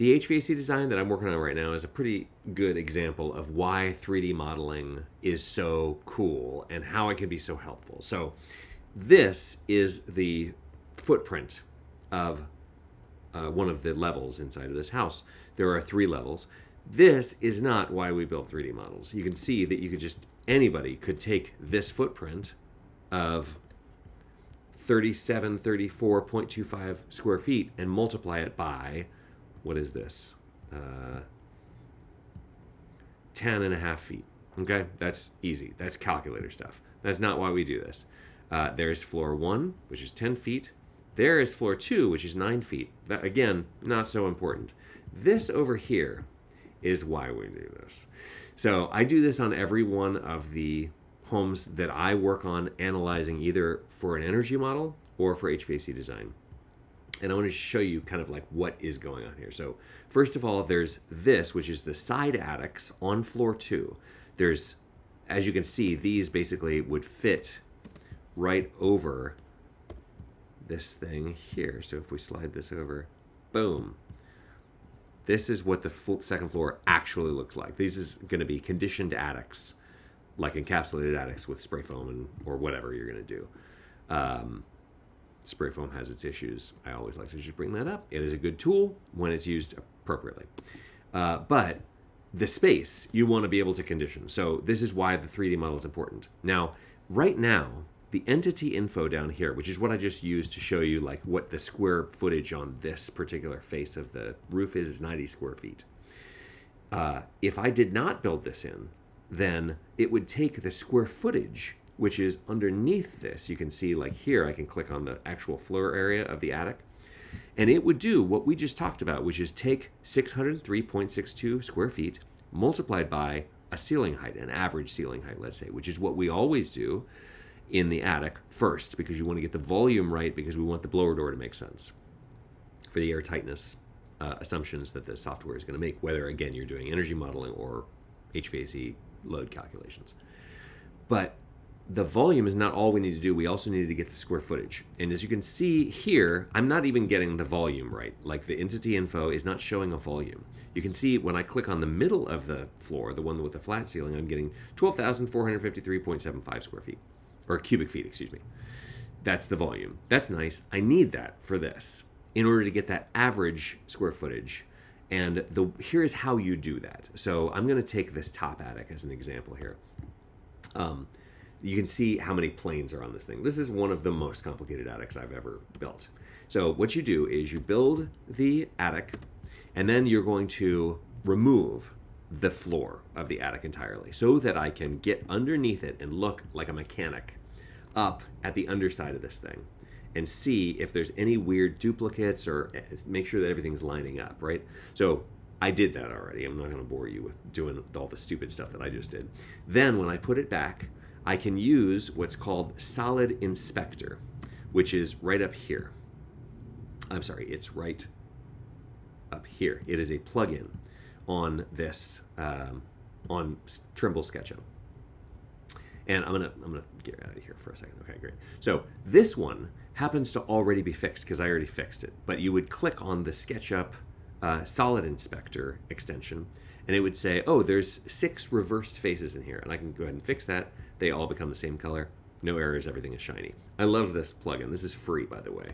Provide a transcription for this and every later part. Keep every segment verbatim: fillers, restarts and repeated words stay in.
The H V A C design that I'm working on right now is a pretty good example of why three D modeling is so cool and how it can be so helpful. So this is the footprint of uh, one of the levels inside of this house. There are three levels. This is not why we build three D models. You can see that you could just, anybody could take this footprint of thirty-seven thirty-four point two five square feet and multiply it by, what is this? Uh, ten and a half feet, okay? That's easy, that's calculator stuff. That's not why we do this. Uh, there's floor one, which is ten feet. There is floor two, which is nine feet. That, again, not so important. This over here is why we do this. So I do this on every one of the homes that I work on analyzing, either for an energy model or for H V A C design. And I want to show you kind of like what is going on here. So first of all, there's this, which is the side attics on floor two. There's, as you can see, these basically would fit right over this thing here. So if we slide this over, boom. This is what the second floor actually looks like. This is going to be conditioned attics, like encapsulated attics with spray foam and or whatever you're going to do. Um, Spray foam has its issues. I always like to just bring that up. It is a good tool when it's used appropriately. Uh, but the space you want to be able to condition. So this is why the three D model is important. Now, right now, the entity info down here, which is what I just used to show you like what the square footage on this particular face of the roof is, is ninety square feet. Uh, if I did not build this in, then it would take the square footage, which is underneath this. You can see like here, I can click on the actual floor area of the attic, and it would do what we just talked about, which is take six hundred three point six two square feet multiplied by a ceiling height, an average ceiling height, let's say, which is what we always do in the attic first, because you want to get the volume right, because we want the blower door to make sense for the air tightness uh, assumptions that the software is going to make, whether, again, you're doing energy modeling or H V A C load calculations. But the volume is not all we need to do. We also need to get the square footage. And as you can see here, I'm not even getting the volume right. Like the entity info is not showing a volume. You can see when I click on the middle of the floor, the one with the flat ceiling, I'm getting twelve thousand four hundred fifty-three point seven five square feet, or cubic feet, excuse me. That's the volume. That's nice. I need that for this in order to get that average square footage. And the, here is how you do that. So I'm gonna take this top attic as an example here. Um, You can see how many planes are on this thing. This is one of the most complicated attics I've ever built. So what you do is you build the attic, and then you're going to remove the floor of the attic entirely so that I can get underneath it and look like a mechanic up at the underside of this thing and see if there's any weird duplicates or make sure that everything's lining up, right? So I did that already. I'm not going to bore you with doing all the stupid stuff that I just did. Then when I put it back, I can use what's called Solid Inspector, which is right up here. I'm sorry, it's right up here. It is a plugin on this, um, on Trimble SketchUp. And I'm gonna, I'm gonna get out of here for a second. Okay, great. So this one happens to already be fixed because I already fixed it, but you would click on the SketchUp uh, Solid Inspector extension, and it would say, oh, there's six reversed faces in here, and I can go ahead and fix that. They all become the same color. No errors, everything is shiny. I love this plugin. This is free, by the way.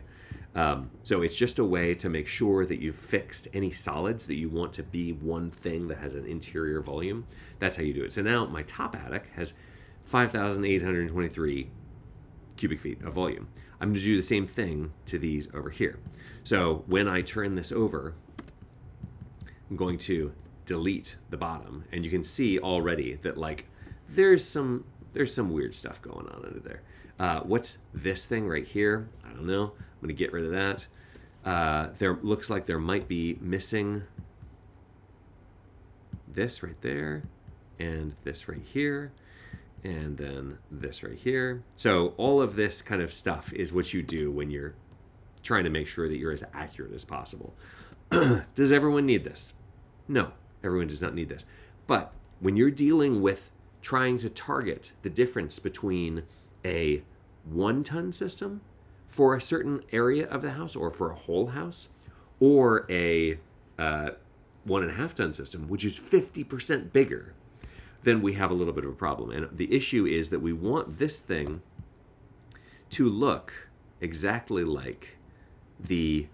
Um, so it's just a way to make sure that you've fixed any solids that you want to be one thing that has an interior volume. That's how you do it. So now my top attic has five thousand eight hundred twenty-three cubic feet of volume. I'm gonna do the same thing to these over here. So when I turn this over, I'm going to delete the bottom, and you can see already that like there's some there's some weird stuff going on under there. Uh, what's this thing right here? I don't know. I'm gonna get rid of that. Uh, there looks like there might be missing this right there, and this right here, and then this right here. So all of this kind of stuff is what you do when you're trying to make sure that you're as accurate as possible. Does everyone need this? No. Everyone does not need this. But when you're dealing with trying to target the difference between a one-ton system for a certain area of the house or for a whole house, or a uh, one and a half ton system, which is fifty percent bigger, then we have a little bit of a problem. And the issue is that we want this thing to look exactly like the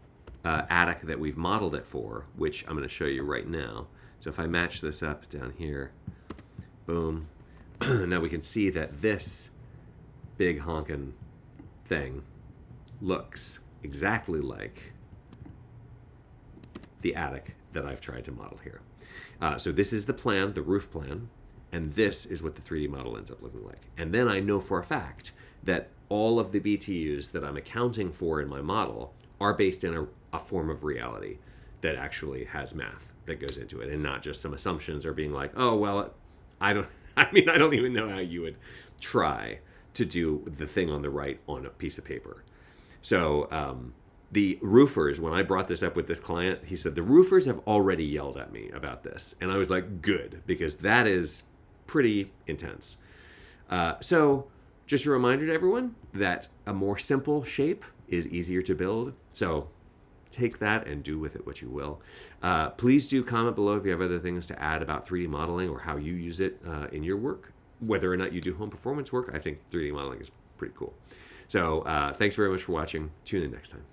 uh, attic that we've modeled it for, which I'm going to show you right now. So if I match this up down here, boom, now we can see that this big honkin' thing looks exactly like the attic that I've tried to model here. Uh, so this is the plan, the roof plan, and this is what the three D model ends up looking like. And then I know for a fact that all of the B T Us that I'm accounting for in my model are based in a, a form of reality that actually has math that goes into it, and not just some assumptions or being like, oh, well, I don't, I mean, I don't even know how you would try to do the thing on the right on a piece of paper. So um, the roofers, when I brought this up with this client, he said, the roofers have already yelled at me about this. And I was like, good, because that is pretty intense. Uh, so just a reminder to everyone that a more simple shape is easier to build. So take that and do with it what you will. Uh, please do comment below if you have other things to add about three D modeling or how you use it uh, in your work. Whether or not you do home performance work, I think three D modeling is pretty cool. So uh, thanks very much for watching. Tune in next time.